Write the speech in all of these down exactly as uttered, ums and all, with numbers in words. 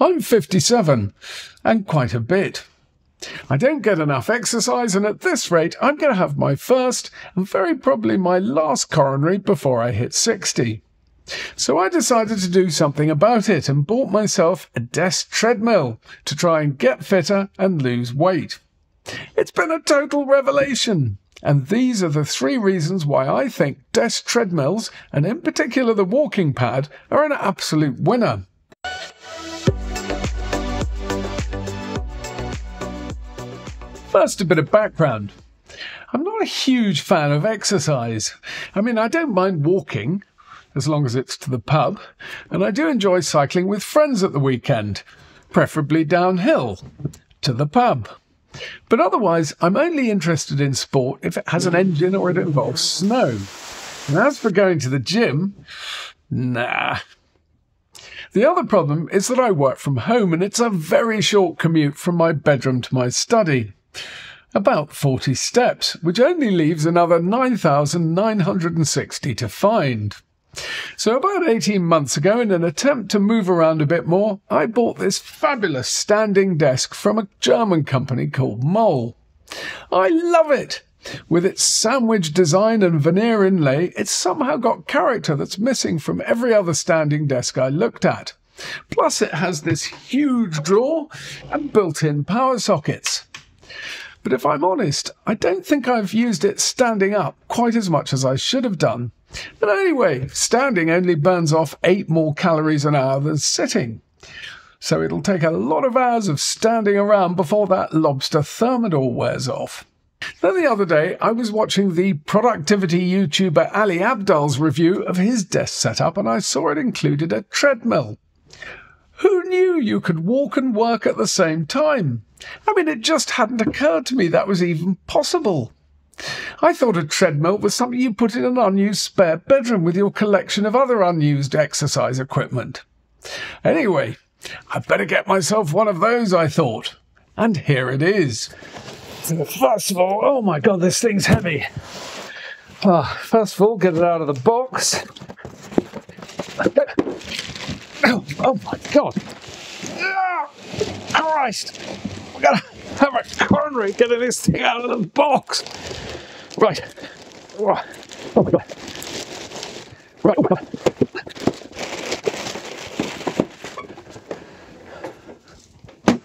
I'm fifty-seven, and quite a bit. I don't get enough exercise, and at this rate, I'm going to have my first, and very probably my last coronary before I hit sixty. So I decided to do something about it and bought myself a desk treadmill to try and get fitter and lose weight. It's been a total revelation. And these are the three reasons why I think desk treadmills, and in particular the walking pad, are an absolute winner. First, a bit of background. I'm not a huge fan of exercise. I mean, I don't mind walking, as long as it's to the pub, and I do enjoy cycling with friends at the weekend, preferably downhill, to the pub. But otherwise, I'm only interested in sport if it has an engine or it involves snow. And as for going to the gym, nah. The other problem is that I work from home and it's a very short commute from my bedroom to my study. About forty steps, which only leaves another nine thousand nine hundred sixty to find. So about eighteen months ago, in an attempt to move around a bit more, I bought this fabulous standing desk from a German company called Moll. I love it! With its sandwich design and veneer inlay, it's somehow got character that's missing from every other standing desk I looked at. Plus it has this huge drawer and built-in power sockets. But if I'm honest, I don't think I've used it standing up quite as much as I should have done. But anyway, standing only burns off eight more calories an hour than sitting. So it'll take a lot of hours of standing around before that lobster thermidor wears off. Then the other day, I was watching the productivity YouTuber Ali Abdal's review of his desk setup, and I saw it included a treadmill. Who knew you could walk and work at the same time? I mean, it just hadn't occurred to me that was even possible. I thought a treadmill was something you put in an unused spare bedroom with your collection of other unused exercise equipment. Anyway, I'd better get myself one of those, I thought. And here it is. First of all, oh my God, this thing's heavy. Oh, first of all, get it out of the box. Oh, oh my God. Ah, Christ. We've got to have a coronary getting this thing out of the box. Right. Oh, oh my God. Right. Oh my God.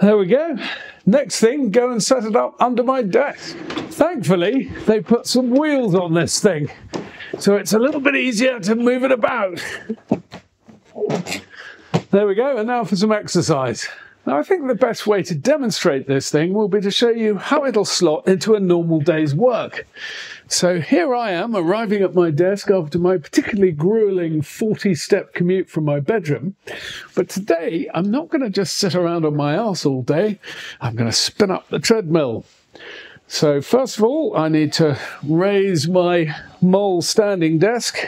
There we go. Next thing, go and set it up under my desk. Thankfully, they put some wheels on this thing, so it's a little bit easier to move it about. There we go, and now for some exercise. Now, I think the best way to demonstrate this thing will be to show you how it'll slot into a normal day's work. So here I am, arriving at my desk after my particularly grueling forty-step commute from my bedroom. But today, I'm not going to just sit around on my arse all day. I'm going to spin up the treadmill. So first of all, I need to raise my Moll standing desk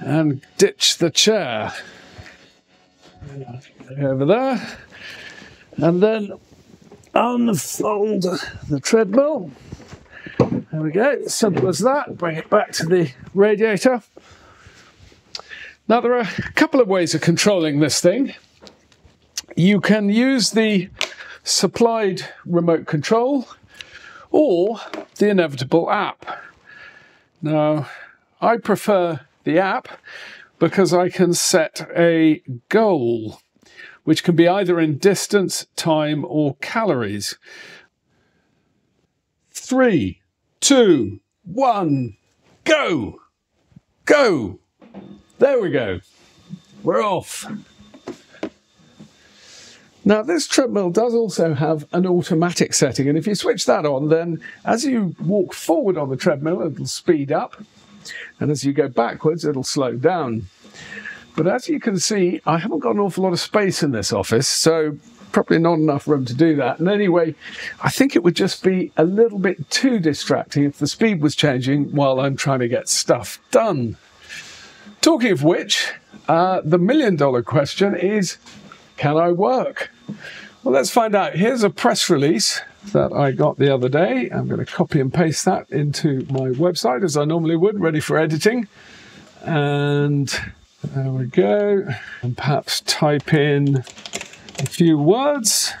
and ditch the chair. Over there. And then unfold the treadmill. There we go, simple as that. Bring it back to the radiator. Now there are a couple of ways of controlling this thing. You can use the supplied remote control or the inevitable app. Now I prefer the app because I can set a goal, which can be either in distance, time, or calories. Three, two, one, go! Go! There we go. We're off. Now, this treadmill does also have an automatic setting, and if you switch that on, then as you walk forward on the treadmill, it'll speed up, and as you go backwards, it'll slow down. But as you can see, I haven't got an awful lot of space in this office, so probably not enough room to do that. And anyway, I think it would just be a little bit too distracting if the speed was changing while I'm trying to get stuff done. Talking of which, uh, the million dollar question is, can I work? Well, let's find out. Here's a press release that I got the other day. I'm going to copy and paste that into my website as I normally would, ready for editing. And There we go. And perhaps type in a few words.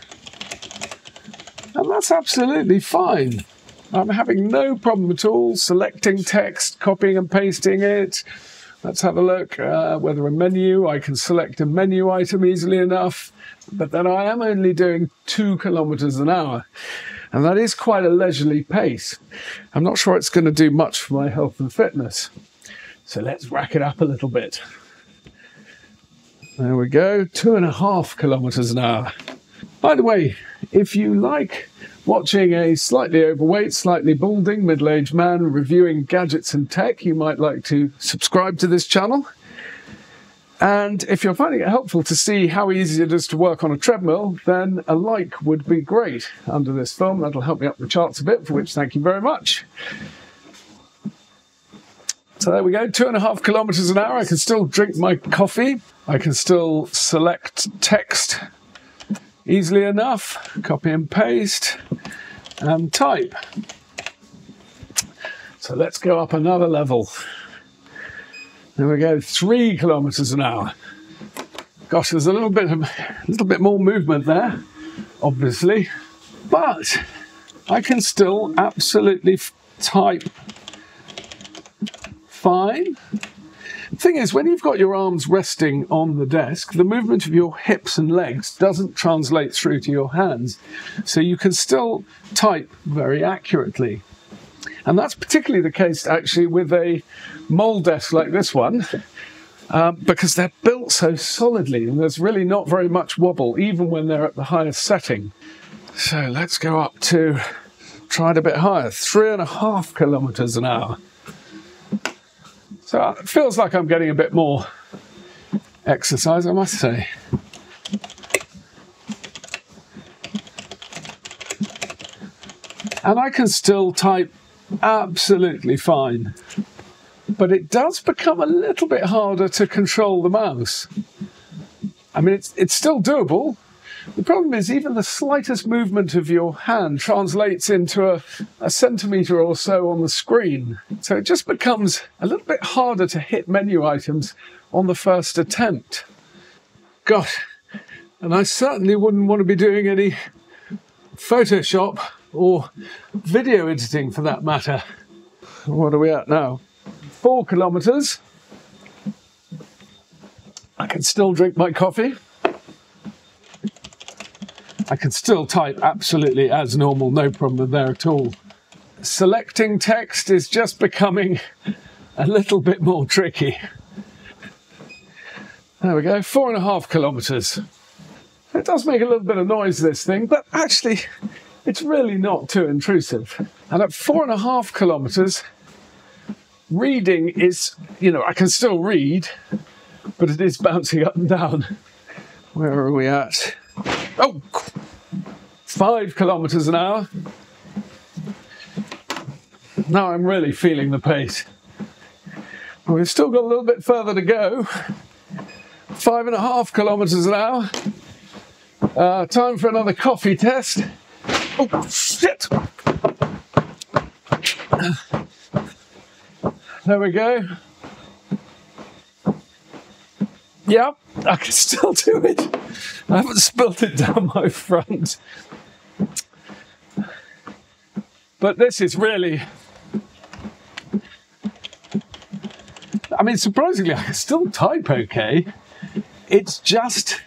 And that's absolutely fine. I'm having no problem at all selecting text, copying and pasting it. Let's have a look. Uh, whether a menu, I can select a menu item easily enough, but then I am only doing two kilometers an hour. And that is quite a leisurely pace. I'm not sure it's going to do much for my health and fitness. So let's rack it up a little bit. There we go, two and a half kilometers an hour. By the way, if you like watching a slightly overweight, slightly balding, middle-aged man reviewing gadgets and tech, you might like to subscribe to this channel. And if you're finding it helpful to see how easy it is to work on a treadmill, then a like would be great under this film. That'll help me up the charts a bit, for which thank you very much. So there we go, two and a half kilometers an hour. I can still drink my coffee. I can still select text easily enough, copy and paste, and type. So let's go up another level. There we go, three kilometers an hour. Gosh, there's a little bit of, a little bit more movement there, obviously, but I can still absolutely type fine. The thing is, when you've got your arms resting on the desk, the movement of your hips and legs doesn't translate through to your hands, so you can still type very accurately. And that's particularly the case actually with a Moll desk like this one, um, because they're built so solidly and there's really not very much wobble, even when they're at the highest setting. So let's go up to, try it a bit higher, three and a half kilometers an hour. So it feels like I'm getting a bit more exercise, I must say. And I can still type absolutely fine, but it does become a little bit harder to control the mouse. I mean, it's, it's still doable. The problem is even the slightest movement of your hand translates into a, a centimetre or so on the screen. So it just becomes a little bit harder to hit menu items on the first attempt. Gosh, and I certainly wouldn't want to be doing any Photoshop or video editing for that matter. What are we at now? Four kilometers. I can still drink my coffee. I can still type absolutely as normal, no problem there at all. Selecting text is just becoming a little bit more tricky. There we go, four and a half kilometers. It does make a little bit of noise, this thing, but actually, it's really not too intrusive. And at four and a half kilometers, reading is, you know, I can still read, but it is bouncing up and down. Where are we at? Oh, five kilometers an hour. Now I'm really feeling the pace. We've still got a little bit further to go. Five and a half kilometers an hour. Uh, time for another coffee test. Oh, shit! There we go. Yep, I can still do it. I haven't spilled it down my front. But this is really... I mean, surprisingly, I can still type okay. It's just...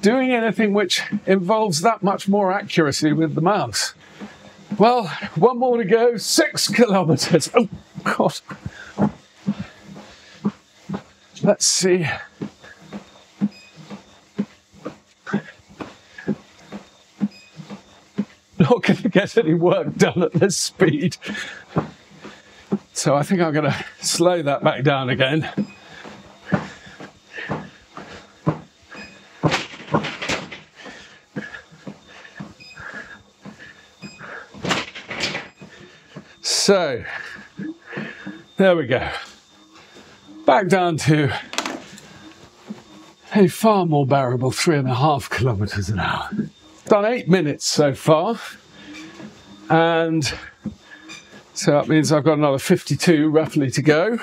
doing anything which involves that much more accuracy with the mouse. Well, one more to go, six kilometers. Oh, God. Let's see. Not gonna get any work done at this speed. So I think I'm gonna slow that back down again. So, there we go, back down to a far more bearable three and a half kilometers an hour. Done eight minutes so far, and so that means I've got another fifty-two roughly to go.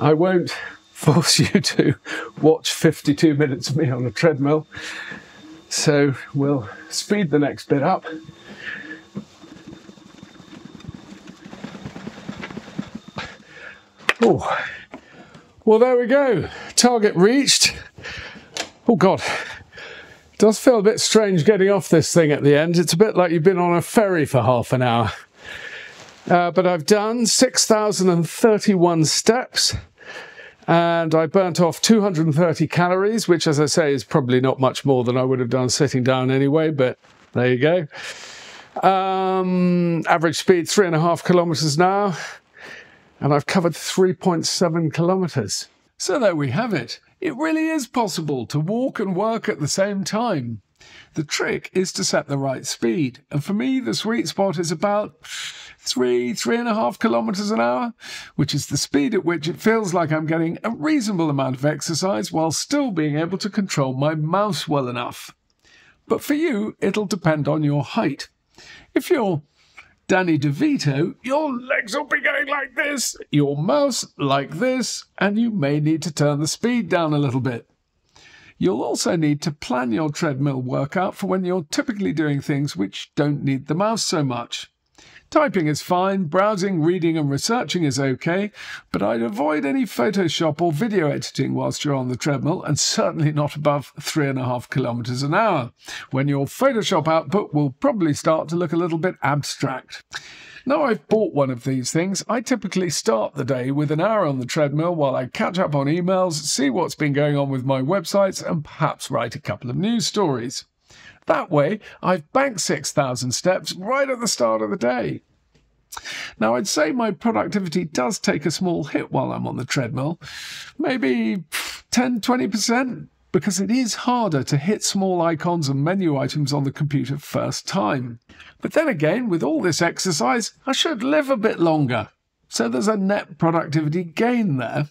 I won't force you to watch fifty-two minutes of me on a treadmill. So we'll speed the next bit up. Oh, well, there we go. Target reached. Oh God, it does feel a bit strange getting off this thing at the end. It's a bit like you've been on a ferry for half an hour. Uh, but I've done six thousand thirty-one steps and I burnt off two hundred thirty calories, which, as I say, is probably not much more than I would have done sitting down anyway, but there you go. Um, average speed, three and a half kilometers an hour. And I've covered three point seven kilometers. So there we have it. It really is possible to walk and work at the same time. The trick is to set the right speed. And for me, the sweet spot is about three, three and a half kilometers an hour, which is the speed at which it feels like I'm getting a reasonable amount of exercise while still being able to control my mouse well enough. But for you, it'll depend on your height. If you're Danny DeVito, your legs will be going like this, your mouse like this, and you may need to turn the speed down a little bit. You'll also need to plan your treadmill workout for when you're typically doing things which don't need the mouse so much. Typing is fine, browsing, reading and researching is okay, but I'd avoid any Photoshop or video editing whilst you're on the treadmill, and certainly not above three and a half kilometers an hour, when your Photoshop output will probably start to look a little bit abstract. Now I've bought one of these things, I typically start the day with an hour on the treadmill while I catch up on emails, see what's been going on with my websites, and perhaps write a couple of news stories. That way, I've banked six thousand steps right at the start of the day. Now, I'd say my productivity does take a small hit while I'm on the treadmill, maybe ten to twenty percent, because it is harder to hit small icons and menu items on the computer first time. But then again, with all this exercise, I should live a bit longer. So there's a net productivity gain there.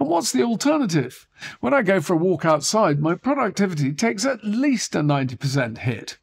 And what's the alternative? When I go for a walk outside, my productivity takes at least a ninety percent hit.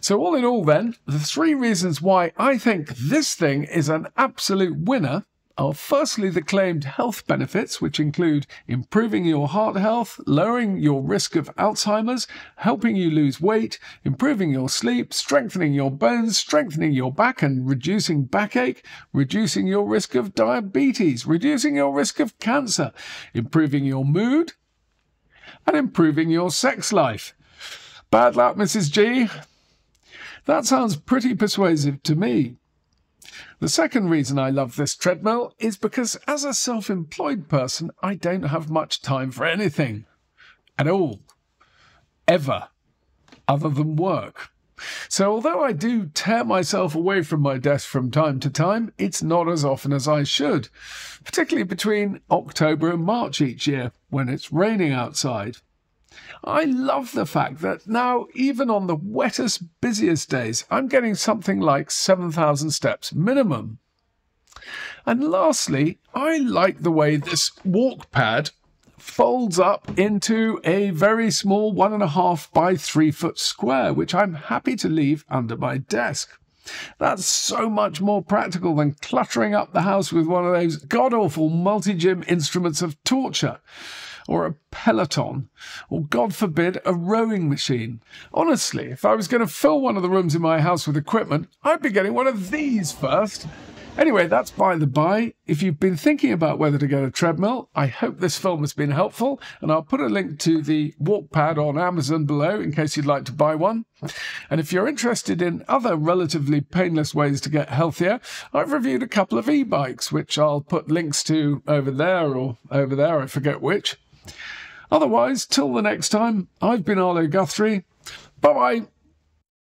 So all in all then, the three reasons why I think this thing is an absolute winner are firstly the claimed health benefits, which include improving your heart health, lowering your risk of Alzheimer's, helping you lose weight, improving your sleep, strengthening your bones, strengthening your back and reducing backache, reducing your risk of diabetes, reducing your risk of cancer, improving your mood, and improving your sex life. Bad luck, Missus G. That sounds pretty persuasive to me. The second reason I love this treadmill is because as a self-employed person, I don't have much time for anything at all, ever, other than work. So although I do tear myself away from my desk from time to time, it's not as often as I should, particularly between October and March each year when it's raining outside. I love the fact that now, even on the wettest, busiest days, I'm getting something like seven thousand steps minimum. And lastly, I like the way this WalkingPad folds up into a very small one and a half by three foot square, which I'm happy to leave under my desk. That's so much more practical than cluttering up the house with one of those god-awful multi-gym instruments of torture, or a Peloton, or God forbid, a rowing machine. Honestly, if I was going to fill one of the rooms in my house with equipment, I'd be getting one of these first. Anyway, that's by the by. If you've been thinking about whether to get a treadmill, I hope this film has been helpful, and I'll put a link to the WalkingPad on Amazon below in case you'd like to buy one. And if you're interested in other relatively painless ways to get healthier, I've reviewed a couple of e-bikes, which I'll put links to over there or over there, I forget which. Otherwise, till the next time, I've been Arlo Guthrie. Bye-bye.